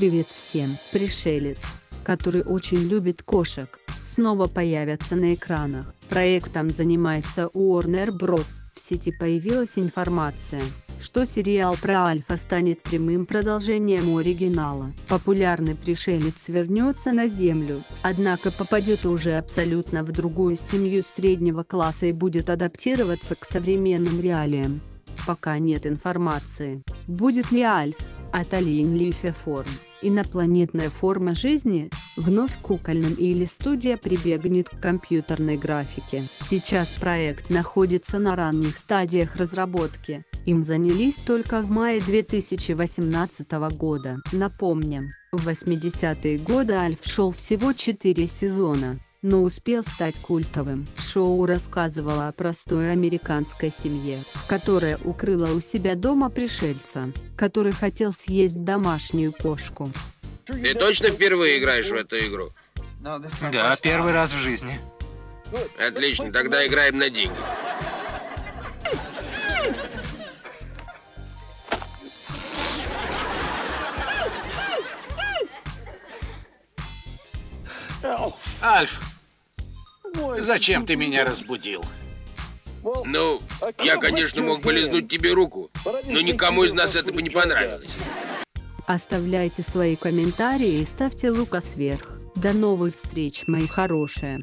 Привет всем! Пришелец, который очень любит кошек, снова появится на экранах. Проектом занимается Warner Bros. В сети появилась информация, что сериал про Альфа станет прямым продолжением оригинала. Популярный пришелец вернется на Землю, однако попадет уже абсолютно в другую семью среднего класса и будет адаптироваться к современным реалиям. Пока нет информации, будет ли Альф от Alien Lifeform, инопланетная форма жизни, вновь кукольным или студия прибегнет к компьютерной графике. Сейчас проект находится на ранних стадиях разработки. Им занялись только в мае 2018 года. Напомним, в 80-е годы Альф шел всего 4 сезона, но успел стать культовым. Шоу рассказывало о простой американской семье, которая укрыла у себя дома пришельца, который хотел съесть домашнюю кошку. Ты точно впервые играешь в эту игру? Да, первый раз в жизни. Отлично, тогда играем на деньги. Альф, зачем ты меня разбудил? Ну, я, конечно, мог бы лизнуть тебе руку, но никому из нас это бы не понравилось. Оставляйте свои комментарии и ставьте лайк вверх. До новых встреч, мои хорошие!